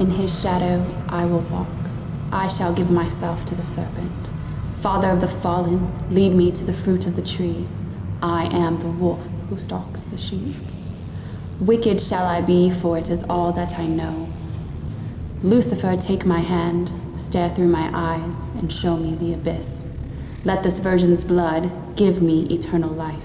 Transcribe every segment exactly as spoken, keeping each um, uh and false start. In his shadow I will walk. I shall give myself to the serpent. Father of the fallen, lead me to the fruit of the tree. I am the wolf who stalks the sheep. Wicked shall I be, for it is all that I know. Lucifer, take my hand, stare through my eyes, and show me the abyss. Let this virgin's blood give me eternal life.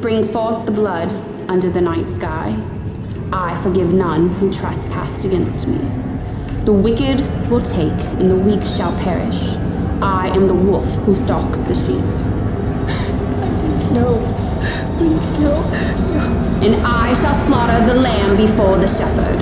Bring forth the blood under the night sky. I forgive none who trespassed against me. The wicked will take, and the weak shall perish. I am the wolf who stalks the sheep. Please no, please no, no. And I shall slaughter the lamb before the shepherd.